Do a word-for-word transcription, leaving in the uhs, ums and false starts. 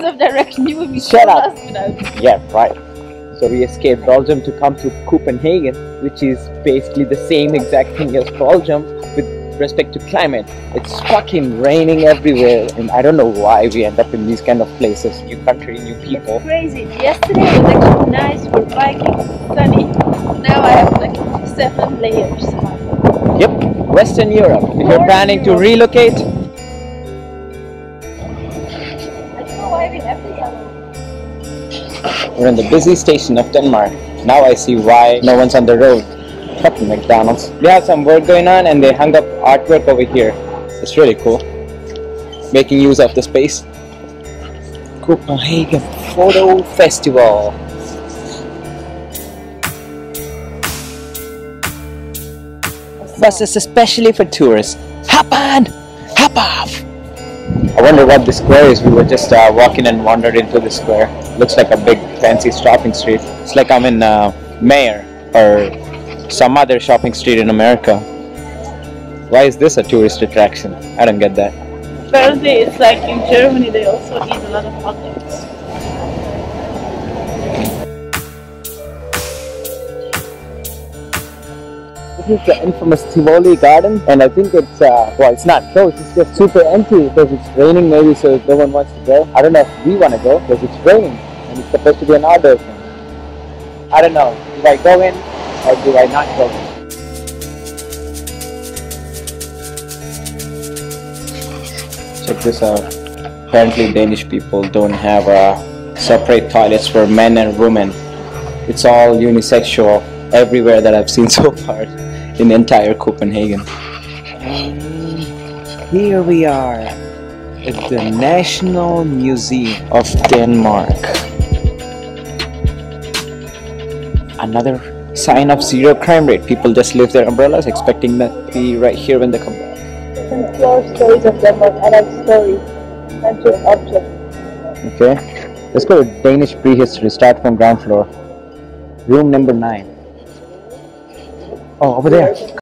sense of direction, you would be shut up. Without... Yeah, right. So we escaped Belgium to come to Copenhagen, which is basically the same exact thing as Belgium with respect to climate. It's fucking raining everywhere, and I don't know why we end up in these kind of places. New country, new people. It's crazy. Yesterday it was actually nice for biking, sunny. Now I have like seven layers. Yep, Western Europe. If North you're planning Europe. to relocate, I don't know why we have the yellow. We're in the busy station of Denmark. Now I see why no one's on the road. Fucking McDonald's. They have some work going on and they hung up artwork over here. It's really cool. Making use of the space. Copenhagen Photo Festival. Buses especially for tourists. Hop on! Hop off! I wonder what this square is. We were just uh, walking and wandered into this square. Looks like a big fancy shopping street. It's like I'm in uh, Mayer or some other shopping street in America. Why is this a tourist attraction? I don't get that. Apparently it's like in Germany they also eat a lot of hot dogs. This is the infamous Tivoli Garden, and I think it's, uh, well, it's not closed, it's just super empty because it's raining maybe, so no one wants to go. I don't know if we want to go because it's raining and it's supposed to be an outdoor thing. I don't know, do I go in or do I not go in? Check this out. Apparently Danish people don't have uh, separate toilets for men and women. It's all unisexual everywhere that I've seen so far. In entire Copenhagen. And here we are at the National Museum of Denmark. Another sign of zero crime rate. People just leave their umbrellas expecting that to be right here when they come back. Different floor stories of Denmark. I like stories, natural objects. Okay, let's go to Danish prehistory. Start from ground floor. Room number nine. Oh, over there.